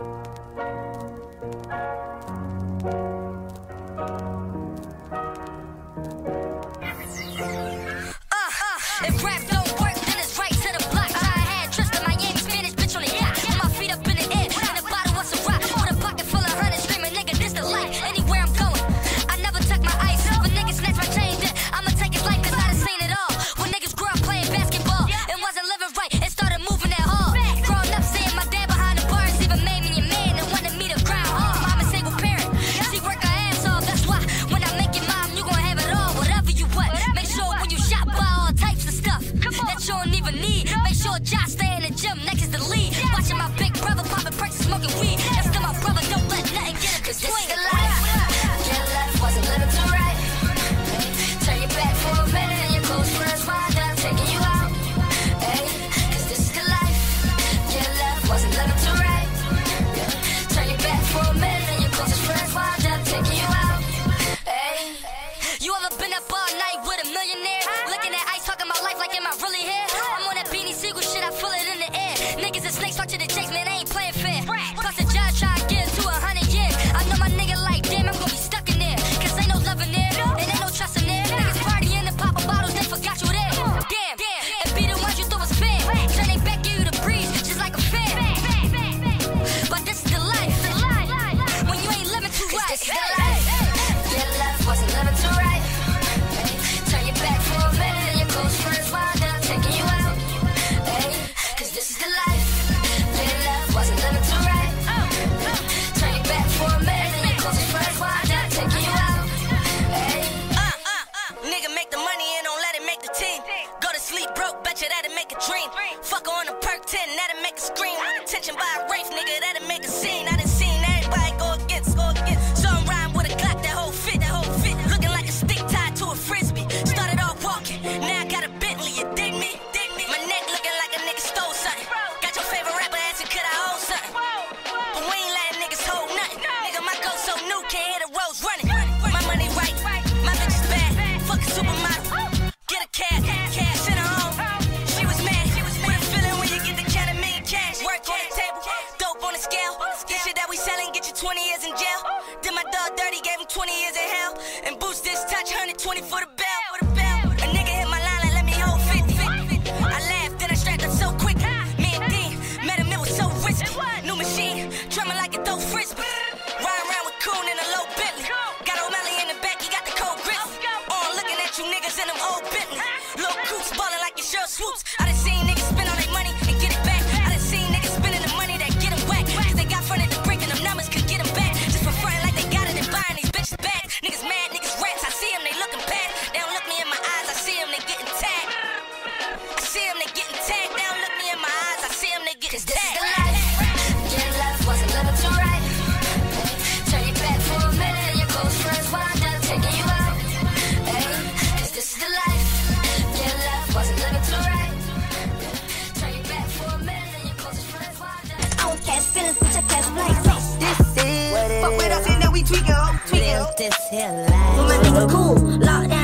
If rap don't work, then it's right to the block. I had dressed in Miami Spanish, bitch on the yacht. Get my feet up in the air, in a bottle of some rock. With a pocket full of honey, screaming, nigga, this the life. Anywhere I'm going, I never tuck my ice. When niggas snatch my chain, then I'ma take his life, cause I done seen it all. When niggas grew up playing basketball and wasn't living right, it started moving that hard. Growing up, seeing my dad behind the bars, even made me a man and wanted me to grind hard. Mom a single parent, she work her ass off. That's why when I make it, mom, you gon' have it all. Whatever you want, make sure when you shop, buy all types of stuff that you don't even need. Make sure Josh stay in the gym, next is the lead. Watching my big brother popping practice, smoking weed. That's to my brother, don't let nothing get him. Cause this is the life. Your life wasn't living too right. Turn your back for a minute and your close friends wind up taking you out. Hey, cause this is the life. Your life wasn't living too right. Turn your back for a minute and your closest friends wind up taking you out. Hey, you ever been up all night with a millionaire? Looking at ice, talking about life like am I really here? I'm on that Beanie Siegel shit, I feel it in the air. Niggas and snakes, watching the checks, man, I ain't playing fair. Plus the job try to get into 100 years. I know my nigga like, damn, I'm gonna be stuck in there. Cause ain't no love in there, and ain't no trust in there. Niggas partying and popping bottles, they forgot you there. Damn, and be the ones you thought was fair. Turn they back, give you the breeze, just like a fan. But this is the life, when you ain't living too right. This is the life. Your life wasn't living too right. Turn your back for a minute and your close friends wind up taking you out. Hey, cause this is the life. Your life wasn't living too right. Turn your back for a minute and your close friends wind up taking you out. Hey, nigga make the money and don't let it make the team. Go to sleep broke, bet you that'll make a dream. Fuck on a perk 10, that'll make a scream. Attention by a rafe, nigga, that'll make a scene. I done seen everybody go against. So I'm riding with a Glock, that whole fit. Looking like a stick tied to a frisbee. Started off walking, now I got a Bentley, you dig me? My neck looking like a nigga stole something. Got your favorite rapper asking, could I own something? But we ain't letting niggas hold nothing. Nigga, my goat's so new, can't hear the roads running. My money right, my bitch is bad. Fuck a supermodel, get a cab, cash in her home. She was mad, what a feeling when you get the kind of mean cash. Work on the table, dope on the scale. This shit that we selling, get you 20 years in jail. Did my dog dirty, gave him 20 years in hell. And boost this touch, 120 for the bell. A nigga hit my line, like, let me hold 50. I laughed, then I strapped up so quick. Me and Dean met him, it was so risky. New machine, drumming like a dope frisbee. Ride around with Coon in a low Bentley. Got O'Malley in the back, he got the cold grip. Oh, looking at you niggas in them old Bentley. Lil' Coops ballin' like your Cheryl Swoops. I done seen niggas spend all their money and get it back. I done seen niggas spending the money that get them whack. Cause they got fronted the brick and them numbers could get them back. Just for frontin' like they got it and buying these bitches back. Niggas mad, niggas rats, I see them, they looking bad. They don't look me in my eyes, I see them, they getting tagged. I see them, they getting tagged. They don't look me in my eyes, I see them, they getting tagged. Cause this is the life. Your life wasn't living too right. Turn your back for a minute and your close friends wind up taking you out. Hey, cause this is the life. Your life wasn't living too right. Turn your back for a minute and your close friends wind up. I don't catch feelings, bitch, I catch flights. This is fuck with us and now we tweaking, oh, tweaking. This here life. My nigga cool, locked down.